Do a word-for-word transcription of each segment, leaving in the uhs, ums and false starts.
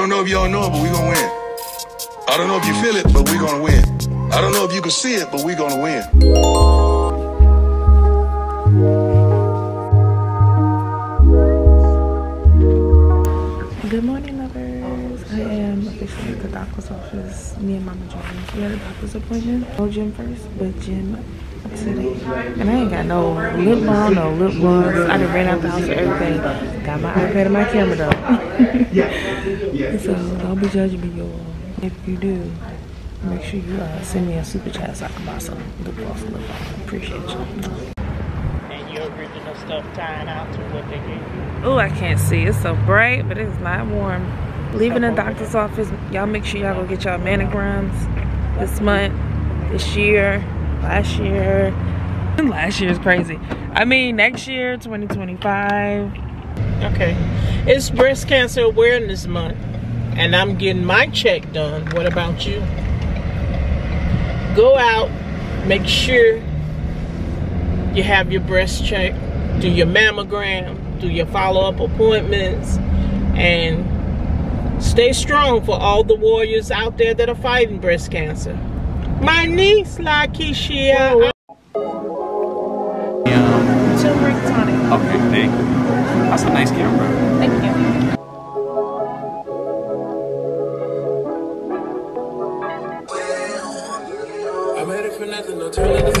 I don't know if y'all know it, but we're gonna win. I don't know if you feel it, but we're gonna win. I don't know if you can see it, but we're gonna win. Good morning, lovers. I am officially at the doctor's office. Me and Mama Jordan. We had a doctor's appointment. No gym first, but gym today. And I ain't got no lip balm, no lip gloss. I done ran out the house for everything. Got my iPad and my camera though. So don't be judging me, y'all. If you do, make sure you uh, send me a super chat so I can buy some lip gloss, lip balm. Appreciate you. Original stuff tying out to what they gave you. Oh, I can't see. It's so bright, but it's not warm. Leaving the doctor's office. Y'all make sure y'all go get y'all mammograms this month, this year, last year. Last year is crazy. I mean, next year, twenty twenty-five. Okay. It's Breast Cancer Awareness Month, and I'm getting my check done. What about you? Go out, make sure you have your breast check, do your mammogram, do your follow-up appointments, and stay strong for all the warriors out there that are fighting breast cancer. My niece, LaKeisha. Yeah. Turmeric tonic. Okay, thank you. That's a nice camera. Thank you.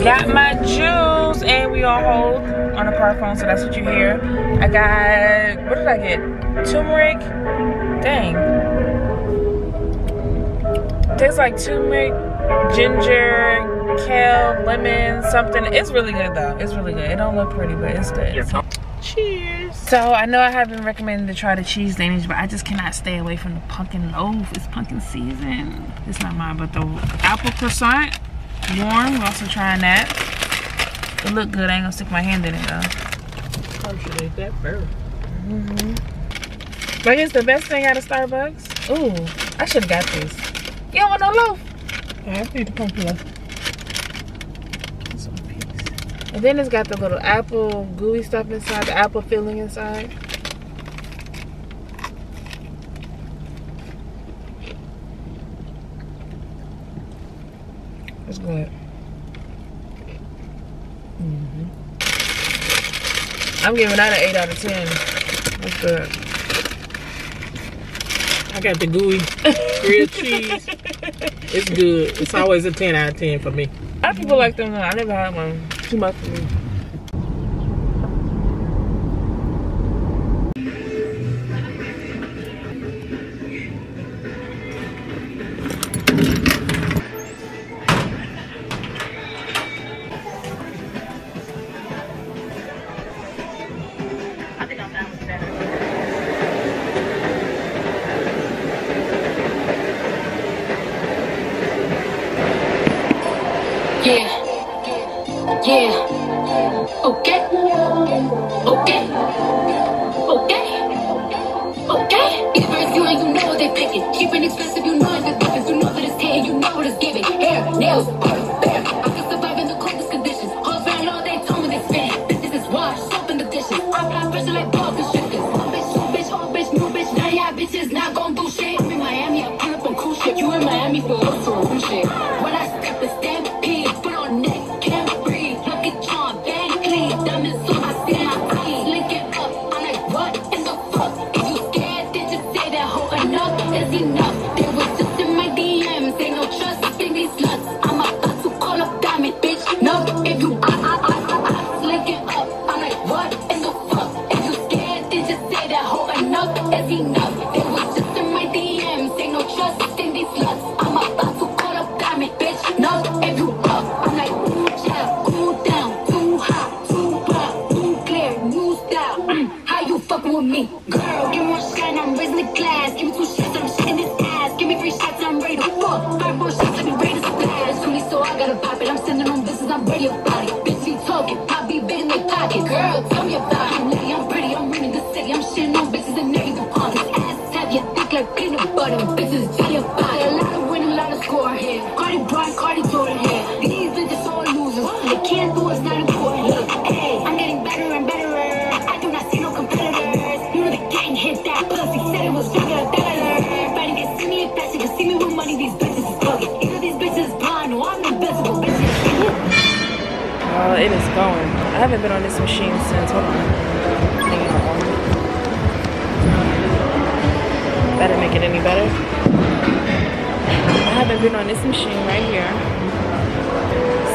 Got my juice and we on hold on a car phone, so that's what you hear. I got, what did I get? Turmeric, dang. Tastes like turmeric, ginger, kale, lemon, something. It's really good though, it's really good. It don't look pretty, but it's good. Cheers. So I know I have been recommended to try the cheese Danish, but I just cannot stay away from the pumpkin loaf. It's pumpkin season. It's not mine, but the apple croissant. Warm, we're also trying that. It look good. I ain't gonna stick my hand in it though. I should eat that first. Mm-hmm. But it's the best thing out of Starbucks. Ooh, I should have got this. You don't want no loaf? I have to eat the pumpkin loaf. And then it's got the little apple gooey stuff inside, the apple filling inside. It's good. Mm-hmm. I'm giving that an eight out of ten. That's good. I got the gooey real cheese. It's good. It's always a ten out of ten for me. A lot of people like them. I never had one. Too much for me. Hit that pussy, said it was bigger than a it is going. I haven't been on this machine since, hold on. Better make it any better. I haven't been on this machine right here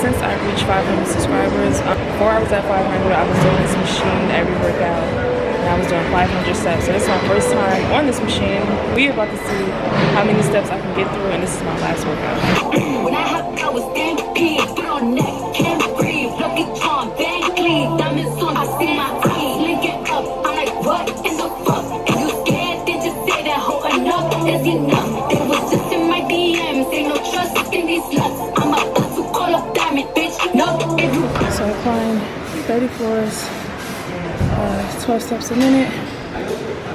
since I reached five hundred subscribers. Before I was at five hundred, I was doing this machine every workout. And I was doing five hundred steps. So this is my first time on this machine. We are about to see how many steps I can get through, and this is my last workout. When I hopped, I was in the pit, put on neck, can't breathe, look at Tom, bang clean, diamonds on, I see my eyes, link it up, I'm like, what in the fuck? If you scared, then just say that hoe enough is enough. They was just in my D Ms, ain't no trust in these nuts. I'm about to call up diamond, bitch, no, if you. So I climbed thirty floors, uh, twelve steps a minute.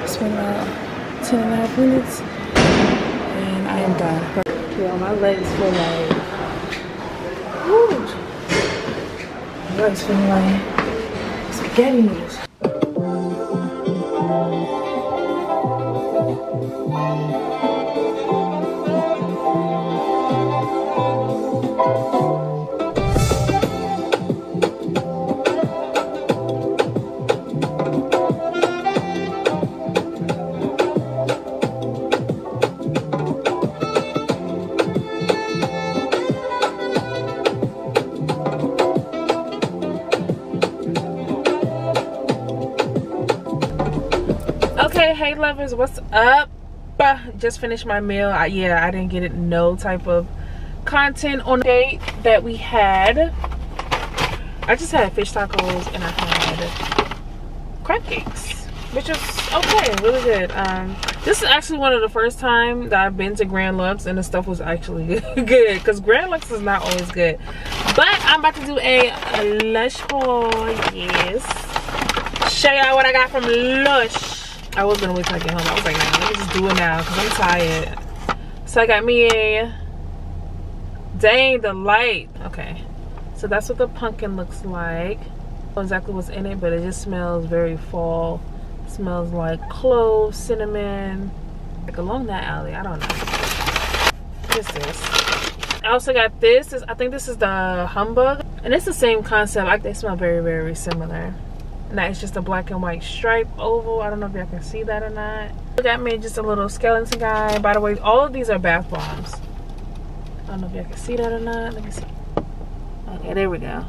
It's been about ten and a half minutes, and I am done. Yo, my legs feel like, woo, my legs feel like spaghetti noodles. Hey lovers, what's up? Just finished my meal. I, yeah, I didn't get it no type of content on the date that we had. I just had fish tacos and I had crab cakes, which was okay, really good. Um, this is actually one of the first time that I've been to Grand Lux and the stuff was actually good, because Grand Lux is not always good. But I'm about to do a, a Lush haul, yes. Show y'all what I got from Lush. I was gonna wait till I get home. I was like, nah, let me just do it now because I'm tired. So I got me a Dang Delight. Okay, so that's what the pumpkin looks like. I don't know exactly what's in it, but it just smells very fall. It smells like cloves, cinnamon, like along that alley. I don't know. What is this? I also got this. this. I think this is the humbug, and it's the same concept. Like, they smell very, very similar. Now it's just a black and white stripe oval. I don't know if y'all can see that or not. Look at me, just a little skeleton guy. By the way, all of these are bath bombs. I don't know if y'all can see that or not. Let me see. Okay, there we go.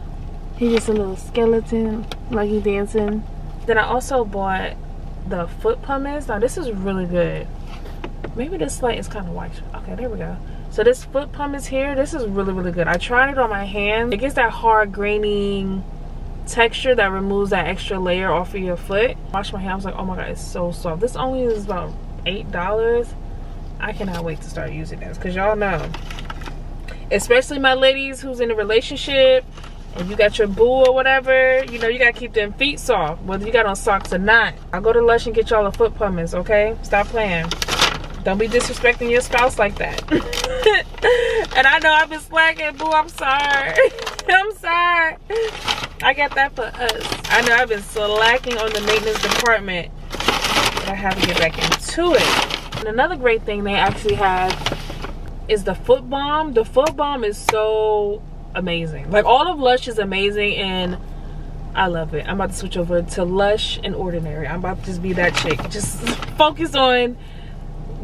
He's just a little skeleton, like he's dancing. Then I also bought the foot pumice. Now this is really good. Maybe this light is kind of white. Okay, there we go. So this foot pumice here, this is really, really good. I tried it on my hand. It gets that hard graining texture that removes that extra layer off of your foot. Wash my hair, I was like, oh my god, it's so soft. This only is about eight dollars. I cannot wait to start using this, because y'all know, especially my ladies who's in a relationship and you got your boo or whatever, you know, you gotta keep them feet soft whether you got on socks or not. I'll go to Lush and get y'all a foot pumice. Okay, stop playing. Don't be disrespecting your spouse like that. And I know I've been slacking, boo. I'm sorry. I'm sorry. I got that for us. I know I've been slacking on the maintenance department, but I have to get back into it. And another great thing they actually have is the foot balm. The foot balm is so amazing. Like, all of Lush is amazing, and I love it. I'm about to switch over to Lush and Ordinary. I'm about to just be that chick. Just focus on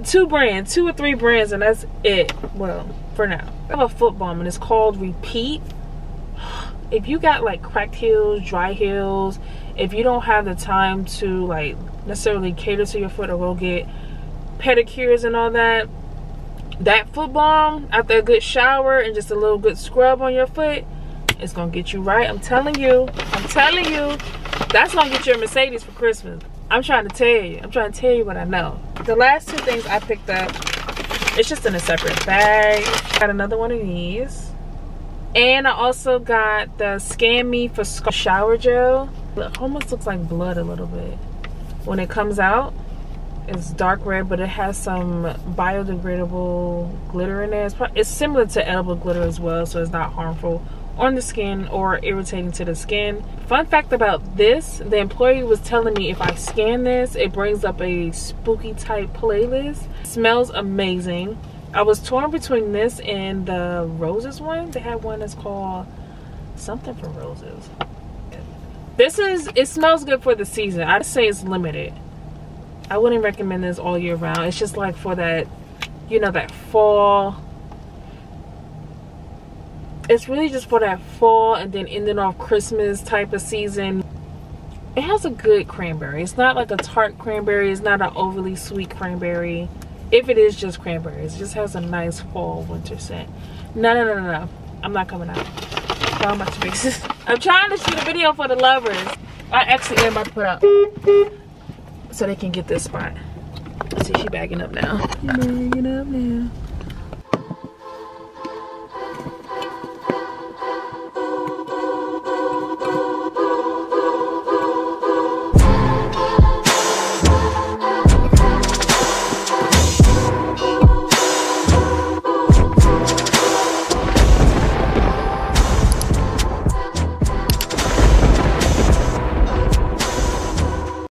two brands, two or three brands, and that's it. Well, for now, I have a foot balm, and it's called Repeat. If you got like cracked heels, dry heels, if you don't have the time to like necessarily cater to your foot or go get pedicures and all that, that foot balm after a good shower and just a little good scrub on your foot, it's gonna get you right. I'm telling you, I'm telling you, that's gonna get you a Mercedes for Christmas. I'm trying to tell you. I'm trying to tell you what I know. The last two things I picked up, it's just in a separate bag. Got another one of these. And I also got the Scan Me for Scar Shower Gel. It almost looks like blood a little bit. When it comes out, it's dark red, but it has some biodegradable glitter in there. It's, probably, it's similar to edible glitter as well, so it's not harmful on the skin or irritating to the skin. Fun fact about this, the employee was telling me if I scan this, it brings up a spooky type playlist. It smells amazing. I was torn between this and the roses one. They had one that's called something for roses. This is, it smells good for the season. I'd say it's limited. I wouldn't recommend this all year round. It's just like for that, you know, that fall. It's really just for that fall and then ending off Christmas type of season. It has a good cranberry. It's not like a tart cranberry. It's not an overly sweet cranberry. If it is just cranberries, it just has a nice fall winter scent. No, no, no, no, no. I'm not coming out. Y'all about to fix this. I'm trying to shoot a video for the lovers. I actually am about to put up so they can get this spot. Let's see, she bagging up now. She bagging up now.